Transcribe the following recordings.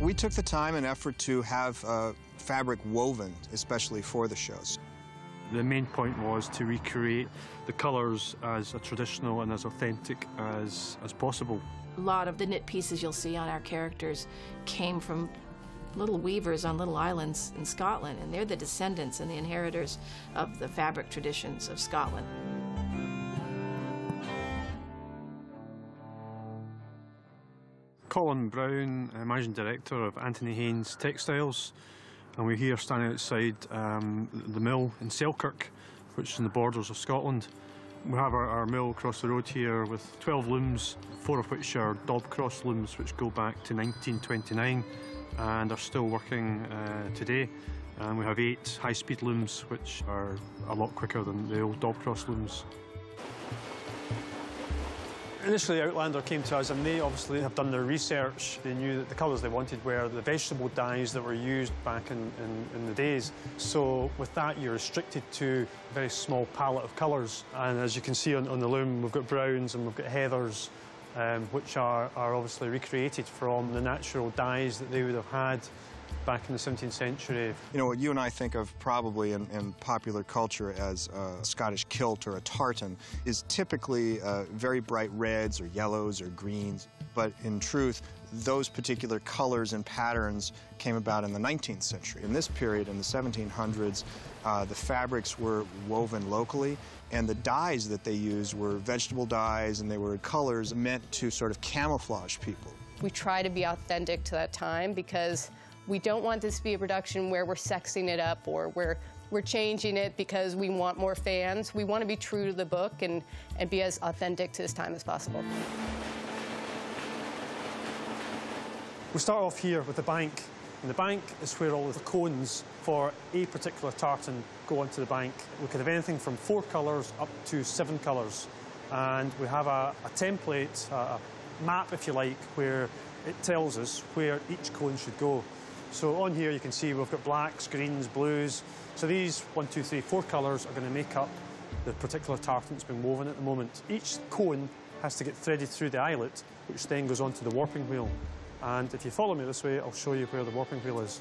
We took the time and effort to have fabric woven, especially for the shows. The main point was to recreate the colours as traditional and as authentic as possible. A lot of the knit pieces you'll see on our characters came from little weavers on little islands in Scotland, and they're the descendants and the inheritors of the fabric traditions of Scotland. Colin Brown, Managing Director of Anthony Haynes Textiles, and we're here standing outside the mill in Selkirk, which is on the borders of Scotland. We have our mill across the road here with 12 looms, 4 of which are Dobcross looms, which go back to 1929 and are still working today. And we have 8 high-speed looms, which are a lot quicker than the old Dobcross looms. Initially, Outlander came to us, and they obviously have done their research. They knew that the colours they wanted were the vegetable dyes that were used back in the days. So with that, you're restricted to a very small palette of colours. And as you can see on the loom, we've got browns and we've got heathers, which are obviously recreated from the natural dyes that they would have had back in the 17th century. You know, what you and I think of probably in popular culture as a Scottish kilt or a tartan is typically very bright reds or yellows or greens. But in truth, those particular colors and patterns came about in the 19th century. In this period, in the 1700s, the fabrics were woven locally, and the dyes that they used were vegetable dyes, and they were colors meant to sort of camouflage people. We try to be authentic to that time because we don't want this to be a production where we're sexing it up or we're changing it because we want more fans. We want to be true to the book and be as authentic to this time as possible. We start off here with the bank. And the bank is where all the cones for a particular tartan go onto the bank. We could have anything from 4 colours up to 7 colours. And we have a template, a map, if you like, where it tells us where each cone should go. So on here you can see we've got blacks, greens, blues. So these 1, 2, 3, 4 colours are going to make up the particular tartan that's been woven at the moment. Each cone has to get threaded through the eyelet, which then goes onto the warping wheel. And if you follow me this way, I'll show you where the warping wheel is.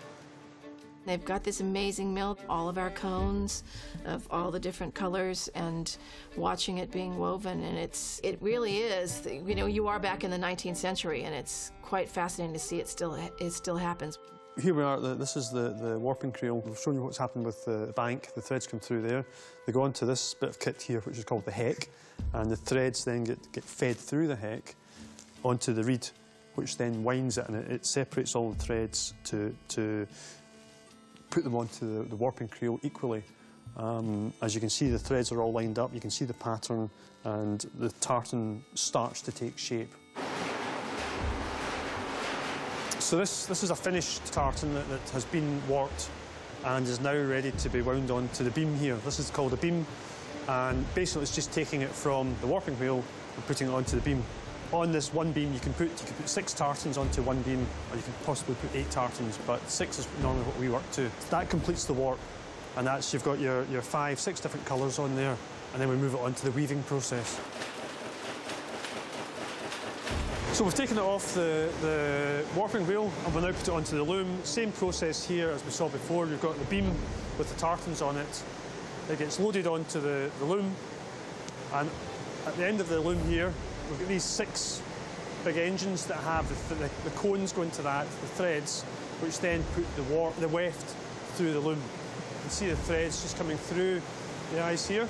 They've got this amazing mill, all of our cones of all the different colors, and watching it being woven, and it really is, you know, you are back in the 19th century, and it's quite fascinating to see it still happens. Here we are, this is the warping creel. We've shown you what's happened with the bank. The threads come through there. They go onto this bit of kit here, which is called the heck, and the threads then get fed through the heck onto the reed, which then winds it, and it separates all the threads to put them onto the warping creel equally. As you can see, the threads are all lined up. You can see the pattern, and the tartan starts to take shape. So this is a finished tartan that has been warped and is now ready to be wound onto the beam here. This is called a beam, and basically it's just taking it from the warping wheel and putting it onto the beam. On this one beam, you can put 6 tartans onto one beam, or you can possibly put 8 tartans, but 6 is normally what we work to. That completes the warp, and that's, you've got your 5, 6 different colours on there, and then we move it on to the weaving process. So we've taken it off the warping wheel, and we'll now put it onto the loom. Same process here as we saw before. We've got the beam with the tartans on it. It gets loaded onto the loom, and at the end of the loom here, we've got these 6 big engines that have the cones going to that, the threads, which then put the weft through the loom. You can see the threads just coming through the eyes here,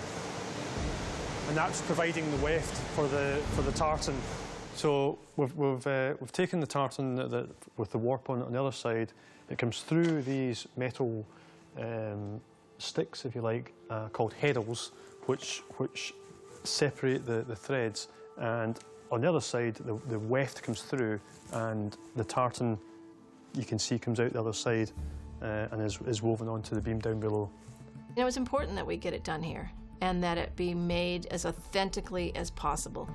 and that's providing the weft for the tartan. So we've taken the tartan with the warp on it on the other side. It comes through these metal sticks, if you like, called heddles, which separate the threads. And on the other side, the weft comes through, and the tartan, you can see, comes out the other side and is woven onto the beam down below. You know, it's important that we get it done here and that it be made as authentically as possible.